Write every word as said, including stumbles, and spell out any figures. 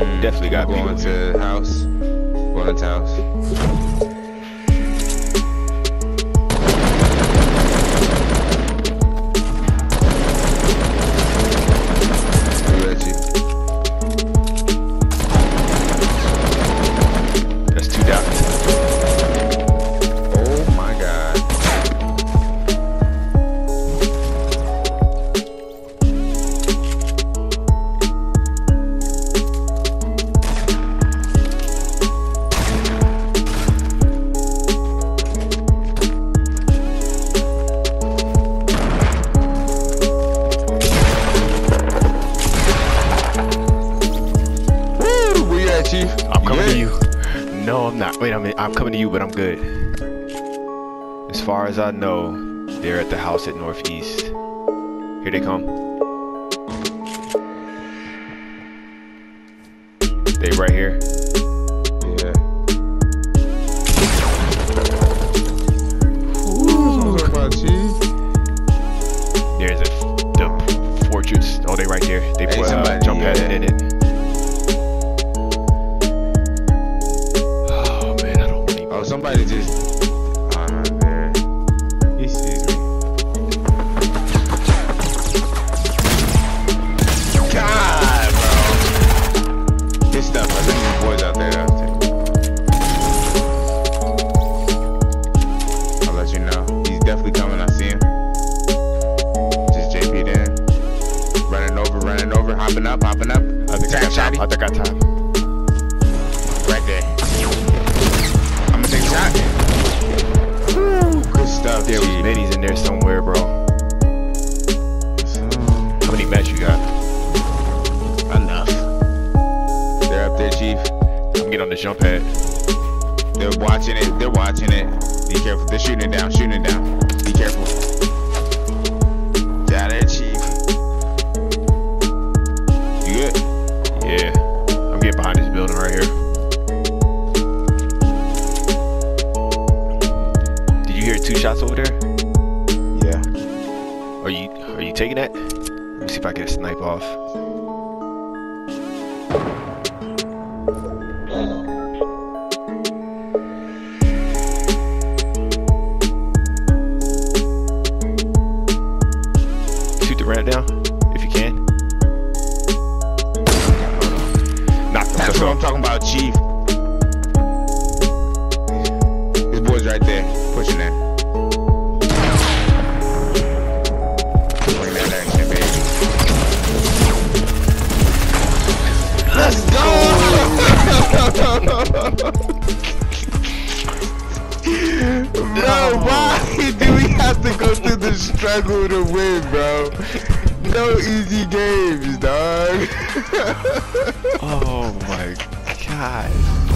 Mm, definitely got going to house. Going to house. I'm coming to you, but I'm good. As far as I know, they're at the house at Northeast. Here they come. They right here. Yeah. Ooh. There's a, the fortress. Oh, they right there. They hey, put uh, jump pad in it. Somebody just, oh man, he sees me. God, bro. This stuff, I think these boys out there, I'll, I'll let you know. He's definitely coming, I see him. Just J P'd in. Running over, running over, hopping up, hopping up. I think I got time, I think I got time. Right there. Shot. Good stuff. There was minis in there somewhere, bro. How many mats you got? Enough. They're up there, Chief. I'm getting on the jump pad. They're watching it. They're watching it. Be careful. They're shooting it down. Shooting it down. Be careful. Down there, Chief. You good? Yeah. I'm getting behind this building right here. You hear two shots over there? Yeah. Are you are you taking that? Let me see if I can snipe off. Shoot the ramp down if you can. Knock them. That's what I'm talking about, Chief. This boy's right there. Pushing it. Bring that action, baby. Let's go! Bro, why do we have to go through the struggle to win, bro? No easy games, dog. Oh my God.